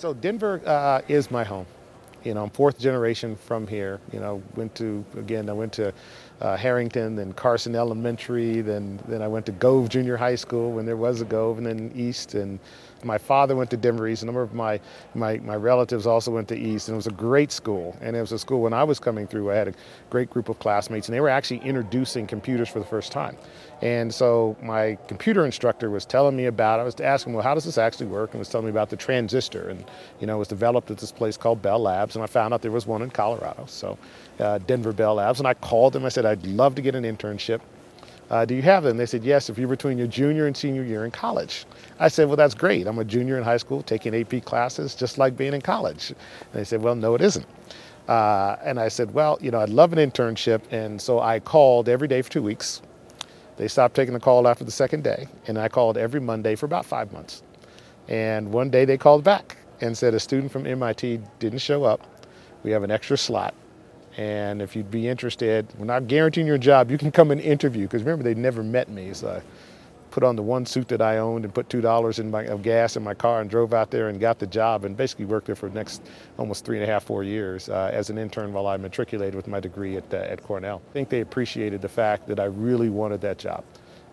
So Denver is my home. You know, I'm fourth generation from here. You know, I went to Harrington, then Carson Elementary, then I went to Gove Junior High School when there was a Gove, and then East. And my father went to Denver East. A number of my relatives also went to East, and it was a great school. And it was a school when I was coming through, I had a great group of classmates, and they were actually introducing computers for the first time. And so my computer instructor was telling me about, I was asking, well, how does this actually work? And was telling me about the transistor. And, you know, it was developed at this place called Bell Labs. And I found out there was one in Colorado, so Denver Bell Labs. And I called them. I said, I'd love to get an internship. Do you have them? They said, yes, if you're between your junior and senior year in college. I said, well, that's great. I'm a junior in high school taking AP classes, just like being in college. And they said, well, no, it isn't. And I said, well, you know, I'd love an internship. And so I called every day for 2 weeks. They stopped taking the call after the second day. And I called every Monday for about 5 months. And one day they called back and said, a student from MIT didn't show up. We have an extra slot. And if you'd be interested, we're not guaranteeing your job, you can come and interview. Because remember, they'd never met me. So I put on the one suit that I owned and put $2 of gas in my car and drove out there and got the job, and basically worked there for the next almost 3.5, 4 years as an intern while I matriculated with my degree at Cornell. I think they appreciated the fact that I really wanted that job.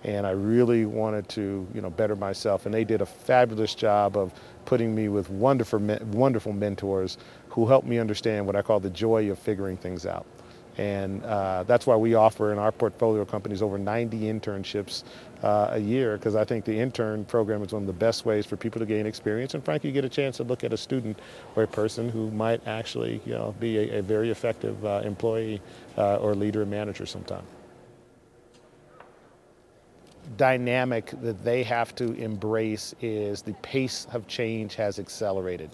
And I really wanted to, you know, better myself. And they did a fabulous job of putting me with wonderful mentors who helped me understand what I call the joy of figuring things out. And that's why we offer in our portfolio companies over 90 internships a year, because I think the intern program is one of the best ways for people to gain experience. And frankly, you get a chance to look at a student or a person who might actually, you know, be a very effective employee or leader and manager sometime. Dynamic that they have to embrace is the pace of change has accelerated.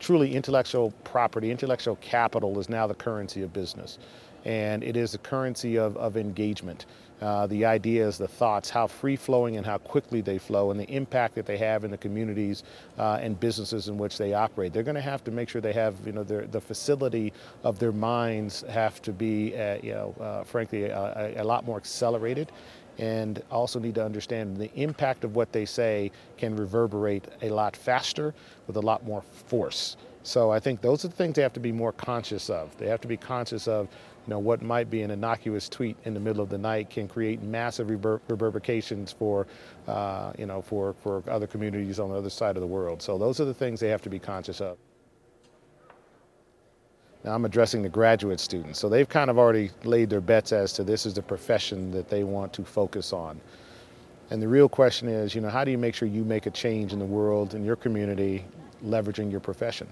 Truly, intellectual property, intellectual capital is now the currency of business. And it is the currency of engagement. The ideas, the thoughts, how free-flowing and how quickly they flow, and the impact that they have in the communities and businesses in which they operate. They're going to have to make sure they have, you know, the facility of their minds have to be, you know, frankly, a lot more accelerated, and also need to understand the impact of what they say can reverberate a lot faster with a lot more force. So I think those are the things they have to be more conscious of. They have to be conscious of, you know, what might be an innocuous tweet in the middle of the night can create massive reverberations for, you know, for other communities on the other side of the world. So those are the things they have to be conscious of. Now I'm addressing the graduate students. So they've kind of already laid their bets as to this is the profession that they want to focus on. And the real question is, you know, how do you make sure you make a change in the world, in your community, leveraging your profession?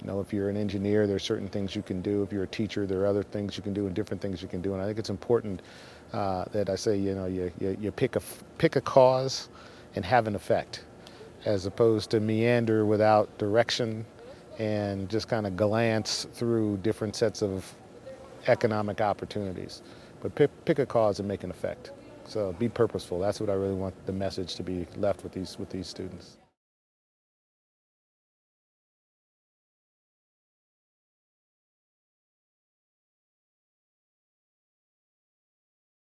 You know, if you're an engineer, there are certain things you can do. If you're a teacher, there are other things you can do and different things you can do. And I think it's important that I say, you know, you pick a cause and have an effect, as opposed to meander without direction and just kind of glance through different sets of economic opportunities. But pick a cause and make an effect. So be purposeful. That's what I really want the message to be left with these students.